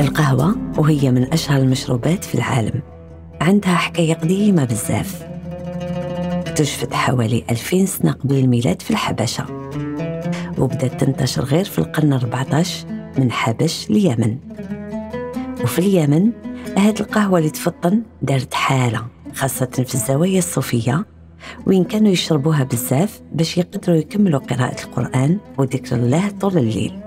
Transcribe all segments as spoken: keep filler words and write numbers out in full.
القهوة وهي من أشهر المشروبات في العالم، عندها حكاية قديمة بزاف. اكتشفت حوالي ألفين سنة قبل الميلاد في الحبشة، وبدأت تنتشر غير في القرن الرابع عشر من حبش اليمن. وفي اليمن هاد القهوة اللي تفطن دارت حالة، خاصة في الزوايا الصوفية وين كانوا يشربوها بزاف باش يقدروا يكملوا قراءة القرآن وذكر الله طول الليل.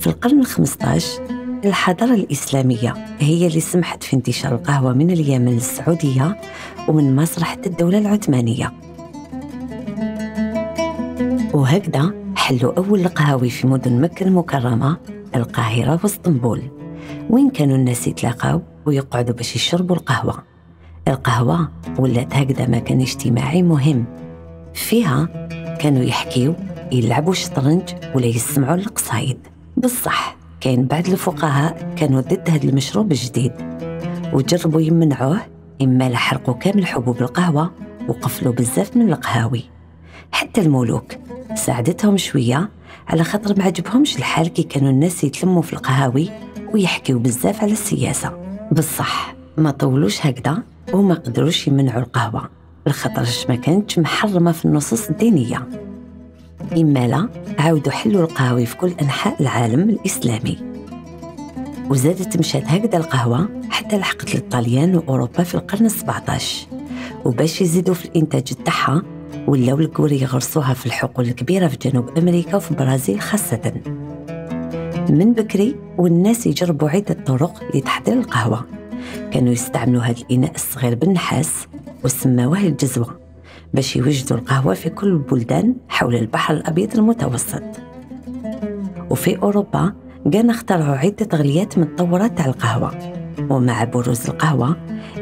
في القرن الخامس عشر الحضارة الإسلامية هي اللي سمحت في انتشار القهوة من اليمن للسعودية ومن مصر حتى الدولة العثمانية، وهكذا حلوا أول القهاوي في مدن مكة المكرمة، القاهرة واسطنبول، وين كانوا الناس يتلاقاو ويقعدوا باش يشربوا القهوة. القهوة ولات هكذا مكان اجتماعي مهم، فيها كانوا يحكيو، يلعبوا شطرنج ولا يسمعوا القصايد. بالصح كاين بعض الفقهاء كانوا ضد هذا المشروب الجديد وجربوا يمنعوه، إما لحرقوا كامل حبوب القهوة وقفلوا بزاف من القهاوي. حتى الملوك ساعدتهم شوية على خطر ما عجبهمش الحال كي كانوا الناس يتلموا في القهاوي ويحكيوا بزاف على السياسة. بالصح ما طولوش هكذا وما قدروش يمنعوا القهوة لخطرش ما كانتش محرمة في النصوص الدينية. إما لا عاودوا حلوا القهاوي في كل أنحاء العالم الإسلامي، وزادت مشات هكذا القهوة حتى لحقت للطاليان وأوروبا في القرن السابع عشر. وباش يزيدوا في الإنتاج تاعها ولاو الكوري يغرسوها في الحقول الكبيرة في جنوب أمريكا وفي البرازيل خاصة. من بكري والناس يجربوا عدة طرق لتحضير القهوة. كانوا يستعملوا هذا الإناء الصغير بالنحاس وسموه الجزوة باش يوجدوا القهوة في كل البلدان حول البحر الأبيض المتوسط. وفي أوروبا كانوا اخترعوا عدة تغليات متطورة على القهوة، ومع بروز القهوة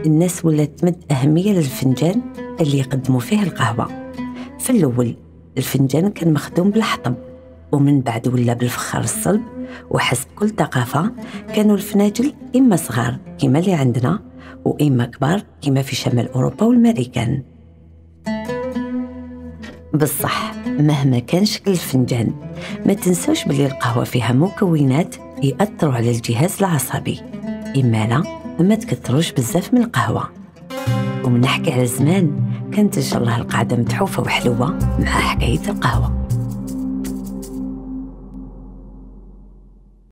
الناس ولات تمد أهمية للفنجان اللي يقدموا فيه القهوة. في الأول الفنجان كان مخدوم بالحطب، ومن بعد ولا بالفخار الصلب. وحسب كل ثقافة كانوا الفناجل إما صغار كما اللي عندنا وإما كبار كما في شمال أوروبا والماريكان. بالصح مهما كان شكل الفنجان ما تنسوش بلي القهوة فيها مكونات يأثروا على الجهاز العصبي، إما لا ما تكثروش بزاف من القهوة. ومنحكي على زمان كانت إن شاء الله القعدة متحوفة وحلوة مع حكاية القهوة.